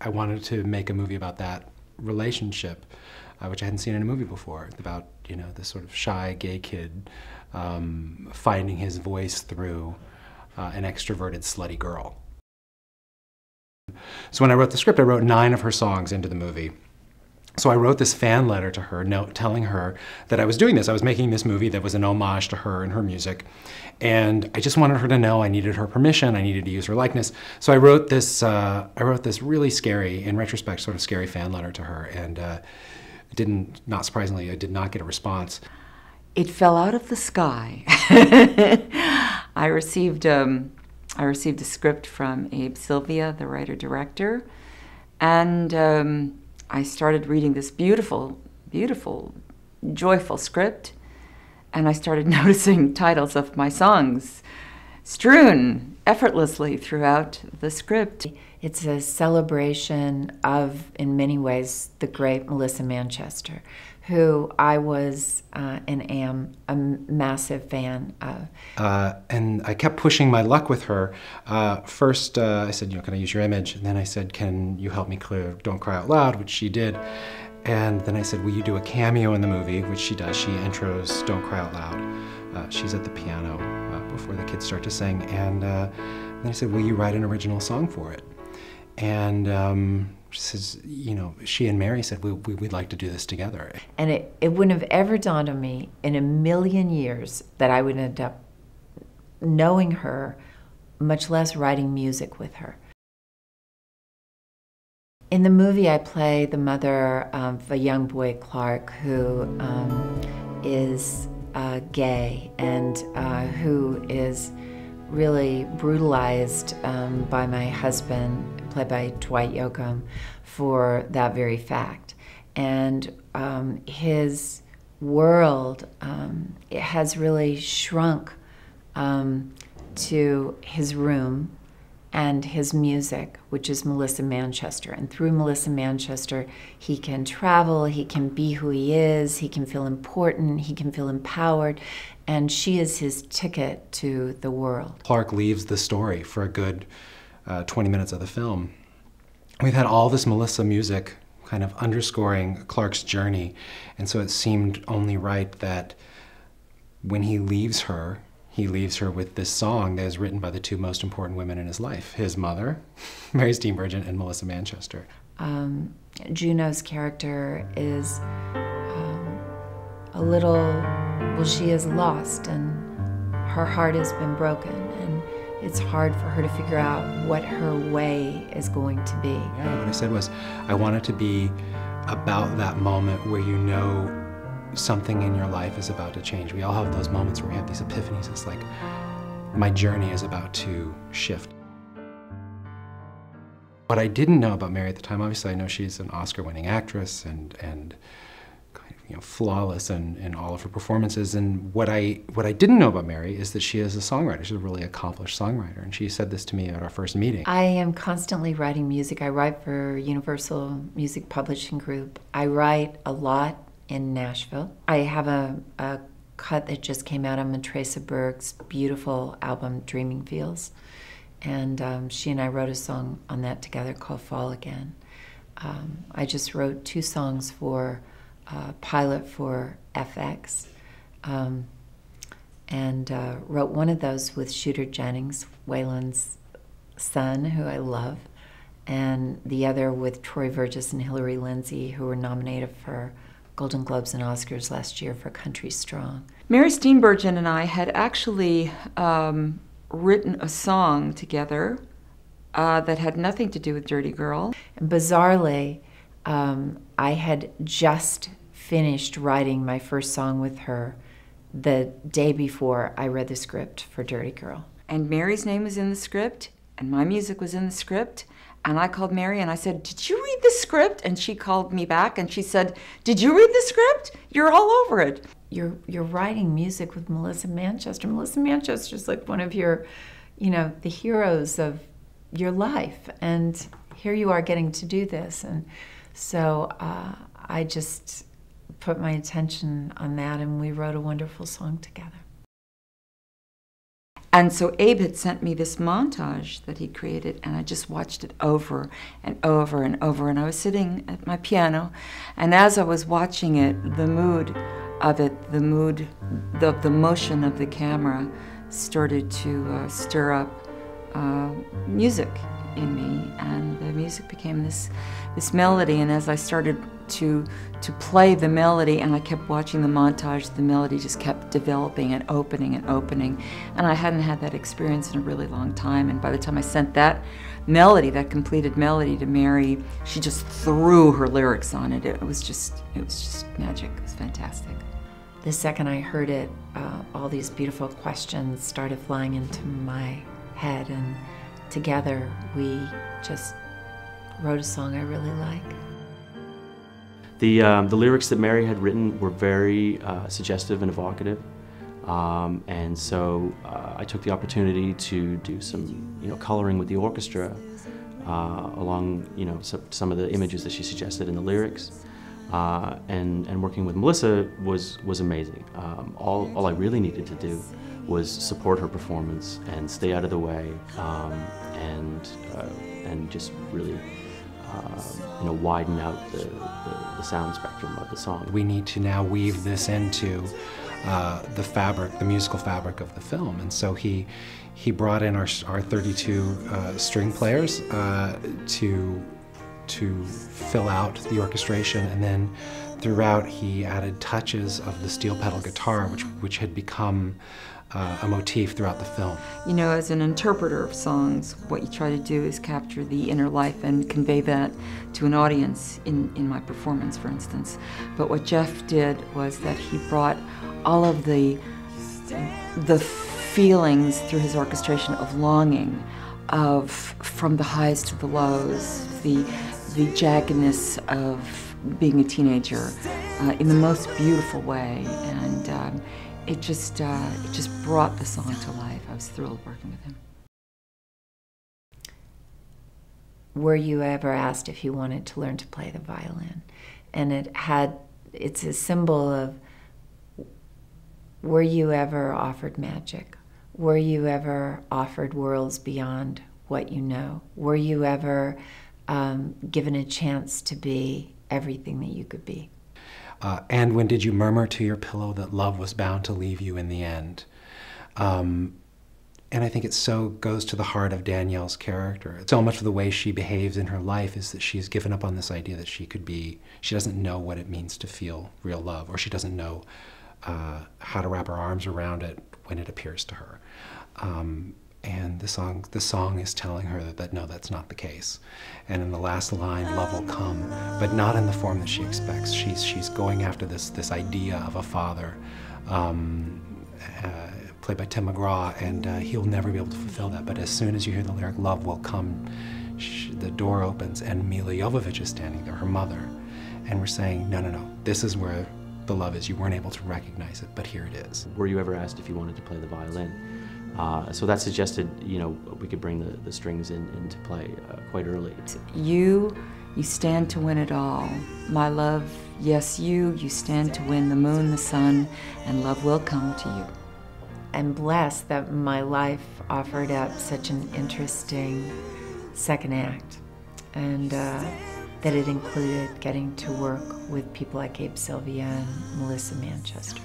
I wanted to make a movie about that relationship, which I hadn't seen in a movie before, about, you know, this sort of shy gay kid finding his voice through an extroverted slutty girl. So when I wrote the script, I wrote 9 of her songs into the movie. So I wrote this fan letter to her, telling her that I was doing this. I was making this movie that was an homage to her and her music. And I just wanted her to know I needed her permission, I needed to use her likeness. So I wrote this really scary, in retrospect, sort of scary fan letter to her. And not surprisingly, I did not get a response. It fell out of the sky. I received a script from Abe Sylvia, the writer-director, and I started reading this beautiful, beautiful, joyful script, and I started noticing titles of my songs strewn effortlessly throughout the script. It's a celebration of, in many ways, the great Melissa Manchester, who I was and am a massive fan of. And I kept pushing my luck with her. First, I said, you know, can I use your image? And then I said, can you help me clear Don't Cry Out Loud, which she did. And then I said, will you do a cameo in the movie, which she does. She intros Don't Cry Out Loud. She's at the piano before the kids start to sing. And then I said, will you write an original song for it? And she says, you know, she and Mary said, we'd like to do this together. And it wouldn't have ever dawned on me in a million years that I would end up knowing her, much less writing music with her. In the movie, I play the mother of a young boy, Clark, who is gay and who is really brutalized by my husband, played by Dwight Yoakam, for that very fact. And his world it has really shrunk to his room and his music, which is Melissa Manchester. And through Melissa Manchester, he can travel, he can be who he is, he can feel important, he can feel empowered, and she is his ticket to the world. Clark leaves the story for a good 20 minutes of the film. We've had all this Melissa music kind of underscoring Clark's journey, and so it seemed only right that when he leaves her with this song that is written by the two most important women in his life, his mother, Mary Steenburgen, and Melissa Manchester. Juno's character is a little, well, she is lost and her heart has been broken. It's hard for her to figure out what her way is going to be. Yeah, what I said was, I want it to be about that moment where you know something in your life is about to change. We all have those moments where we have these epiphanies. It's like, my journey is about to shift. What I didn't know about Mary at the time, obviously I know she's an Oscar-winning actress and kind of, you know, flawless in all of her performances. And what I didn't know about Mary is that she is a songwriter. She's a really accomplished songwriter. And she said this to me at our first meeting. I am constantly writing music. I write for Universal Music Publishing Group. I write a lot in Nashville. I have a cut that just came out on Melissa Berg's beautiful album, Dreaming Feels. And she and I wrote a song on that together called Fall Again. I just wrote 2 songs for pilot for FX, and wrote one of those with Shooter Jennings, Waylon's son, who I love, and the other with Troy Virgis and Hillary Lindsey, who were nominated for Golden Globes and Oscars last year for Country Strong. Mary Steenburgen and I had actually written a song together that had nothing to do with Dirty Girl. And bizarrely, I had just finished writing my first song with her the day before I read the script for Dirty Girl. And Mary's name was in the script, and my music was in the script, and I called Mary and I said, did you read the script? And she called me back and she said, did you read the script? You're all over it. You're writing music with Melissa Manchester. Melissa Manchester's like one of your, you know, the heroes of your life, and here you are getting to do this. And so I just put my attention on that, and we wrote a wonderful song together. And so Abe had sent me this montage that he created, and I just watched it over and over and over. And I was sitting at my piano, and as I was watching it, the mood of the motion of the camera started to stir up music in me, and the music became this melody. And as I started to play the melody, and I kept watching the montage, the melody just kept developing and opening and opening. And I hadn't had that experience in a really long time. And by the time I sent that melody, that completed melody, to Mary, she just threw her lyrics on it. It was just magic. It was fantastic. The second I heard it, all these beautiful questions started flying into my head, and together we just wrote a song I really like. The lyrics that Mary had written were very suggestive and evocative, and so I took the opportunity to do some, coloring with the orchestra along, some of the images that she suggested in the lyrics, and working with Melissa was amazing. All I really needed to do was support her performance and stay out of the way, and just really. Widen out the sound spectrum of the song. We need to now weave this into the fabric, the musical fabric of the film. And so he brought in our 32 string players to fill out the orchestration, and then throughout he added touches of the steel pedal guitar, which had become a motif throughout the film. You know, as an interpreter of songs, what you try to do is capture the inner life and convey that to an audience in my performance, for instance. But what Jeff did was that he brought all of the feelings through his orchestration of longing, of from the highs to the lows, the jaggedness of being a teenager, in the most beautiful way. And it just brought the song to life. I was thrilled working with him. Were you ever asked if you wanted to learn to play the violin? And it's a symbol of, were you ever offered magic? Were you ever offered worlds beyond what you know? Were you ever given a chance to be everything that you could be? And when did you murmur to your pillow that love was bound to leave you in the end? And I think it so goes to the heart of Danielle's character. It's so much of the way she behaves in her life is that she's given up on this idea that she doesn't know what it means to feel real love, or she doesn't know how to wrap her arms around it when it appears to her. And the song is telling her that no, that's not the case. And in the last line, love will come, but not in the form that she expects. She's going after this idea of a father, played by Tim McGraw, and he'll never be able to fulfill that. But as soon as you hear the lyric, love will come, the door opens, and Mila Jovovich is standing there, her mother. And we're saying, no, no, no, this is where the love is. You weren't able to recognize it, but here it is. Were you ever asked if you wanted to play the violin? So that suggested, we could bring the strings into play quite early. You stand to win it all. My love, yes, you stand to win the moon, the sun, and love will come to you. I'm blessed that my life offered up such an interesting second act, and that it included getting to work with people like Abe Sylvia and Melissa Manchester.